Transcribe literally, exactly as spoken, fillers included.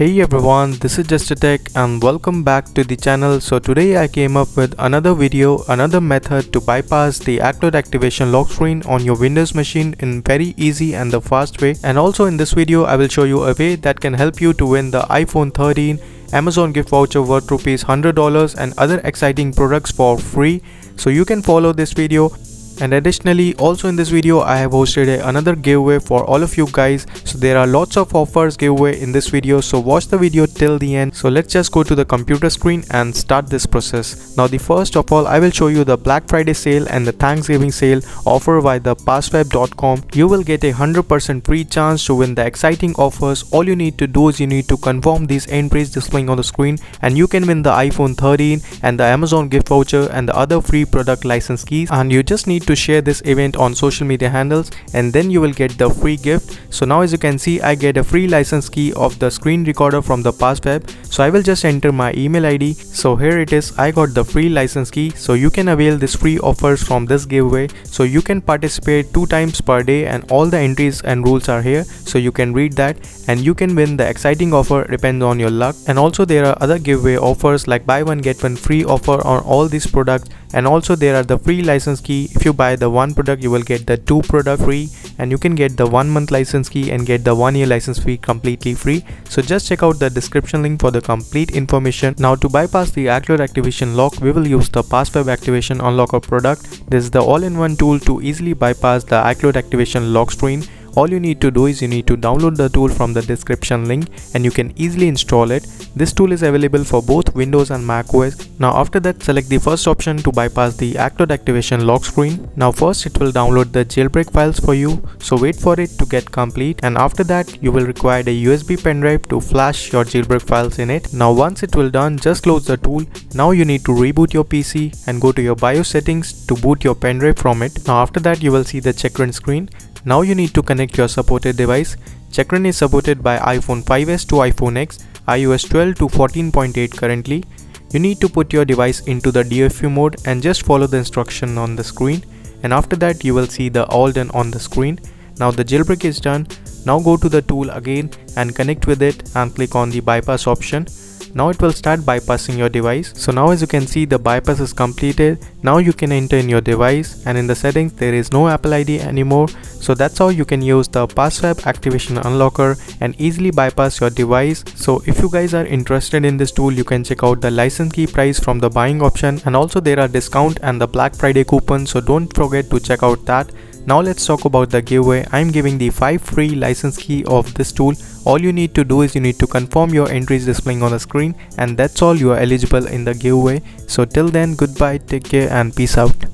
Hey everyone, this is Just a Tech and welcome back to the channel. So today I came up with another video, another method to bypass the iCloud activation lock screen on your Windows machine in very easy and the fast way. And also in this video I will show you a way that can help you to win the iPhone thirteen, Amazon gift voucher worth one hundred dollars and other exciting products for free. So you can follow this video. And additionally, also in this video I have hosted a, another giveaway for all of you guys. So there are lots of offers giveaway in this video, so watch the video till the end. So let's just go to the computer screen and start this process. Now the first of all I will show you the Black Friday sale and the Thanksgiving sale offer by the passfab dot com. You will get a one hundred percent free chance to win the exciting offers. All you need to do is you need to confirm these entries displaying on the screen and you can win the iPhone thirteen and the Amazon gift voucher and the other free product license keys, and you just need to to share this event on social media handles and then you will get the free gift. So now as you can see I get a free license key of the screen recorder from the PassFab. So I will just enter my email I D. So here it is, I got the free license key. So you can avail this free offers from this giveaway. So you can participate two times per day and all the entries and rules are here. So you can read that and you can win the exciting offer, depends on your luck. And also there are other giveaway offers like buy one get one free offer on all these products. And also there are the free license key. If you buy the one product you will get the two product free, and you can get the one month license key and get the one year license fee completely free. So just check out the description link for the complete information. Now to bypass the iCloud activation lock we will use the PassFab Activation Unlocker product. This is the all-in-one tool to easily bypass the iCloud activation lock screen. All you need to do is you need to download the tool from the description link and you can easily install it. This tool is available for both Windows and macOS. Now after that select the first option to bypass the iCloud activation lock screen. Now first it will download the jailbreak files for you. So wait for it to get complete and after that you will require a U S B pen drive to flash your jailbreak files in it. Now once it will done just close the tool. Now you need to reboot your P C and go to your BIOS settings to boot your pen drive from it. Now after that you will see the Checkra one screen. Now you need to connect your supported device. Checkra one is supported by iPhone five S to iPhone ten, iOS twelve to fourteen point eight currently. You need to put your device into the D F U mode and just follow the instruction on the screen. And after that you will see the all done on the screen. Now the jailbreak is done. Now go to the tool again and connect with it and click on the bypass option. Now it will start bypassing your device. So now as you can see the bypass is completed. Now you can enter in your device and in the settings there is no Apple I D anymore. So that's how you can use the PassFab Activation Unlocker and easily bypass your device. So if you guys are interested in this tool you can check out the license key price from the buying option, and also there are discount and the Black Friday coupon, so don't forget to check out that. Now let's talk about the giveaway. I'm giving the five free license key of this tool. All you need to do is you need to confirm your entries displaying on the screen, and that's all you are eligible in the giveaway. So till then, goodbye, take care and peace out.